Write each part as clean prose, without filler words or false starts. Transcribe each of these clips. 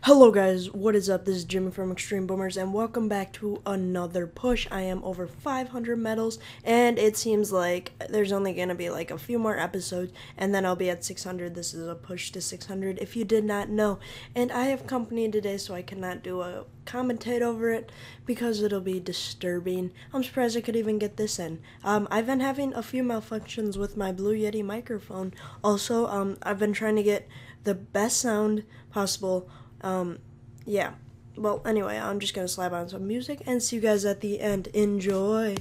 Hello guys, what is up? This is Jimmy from Extreme Boomers and welcome back to another push. I am over 500 medals and it seems like there's only going to be like a few more episodes and then I'll be at 600. This is a push to 600 if you did not know. And I have company today so I cannot do a commentate over it because it'll be disturbing. I'm surprised I could even get this in. I've been having a few malfunctions with my Blue Yeti microphone. Also, I've been trying to get the best sound possible. Yeah. Well, anyway, I'm just gonna slap on some music and see you guys at the end. Enjoy!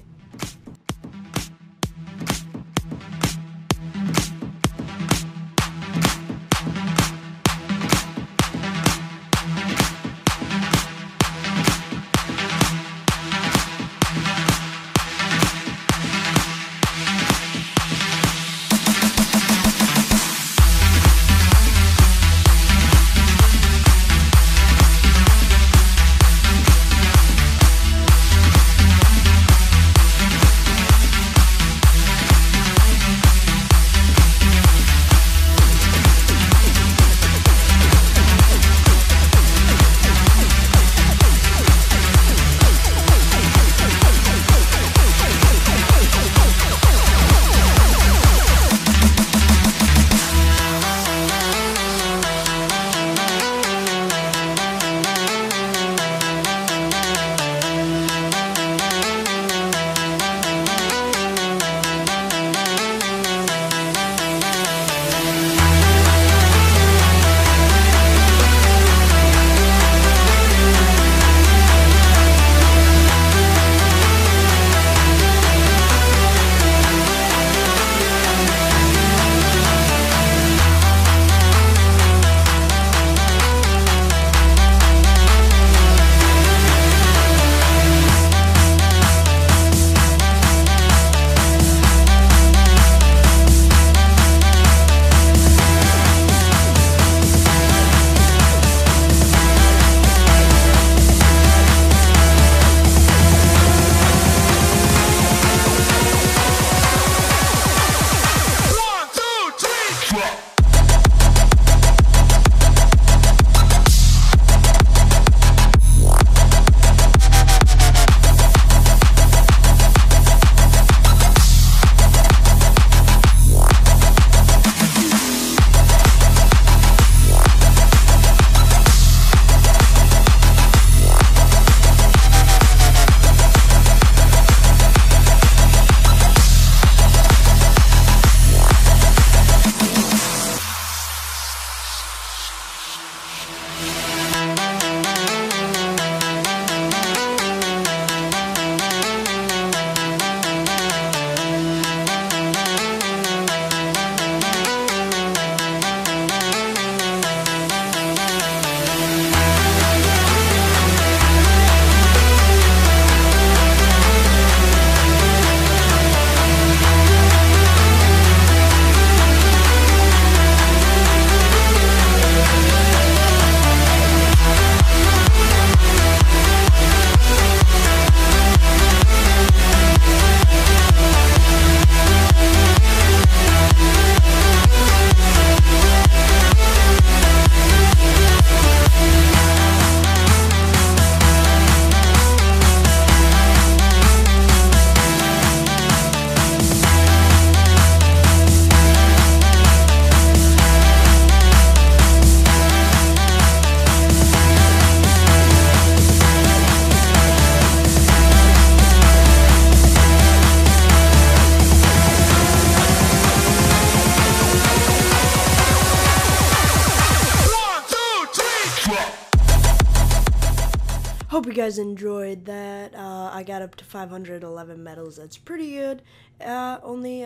Hope you guys enjoyed that. I got up to 511 medals. That's pretty good. Only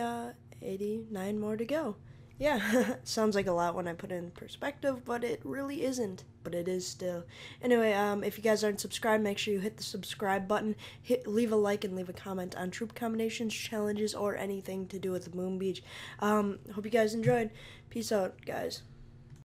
89 more to go. Yeah, sounds like a lot when I put it in perspective, but it really isn't. But it is still. Anyway, if you guys aren't subscribed, make sure you hit the subscribe button, leave a like, and leave a comment on troop combinations, challenges, or anything to do with Moon Beach. Hope you guys enjoyed. Peace out, guys.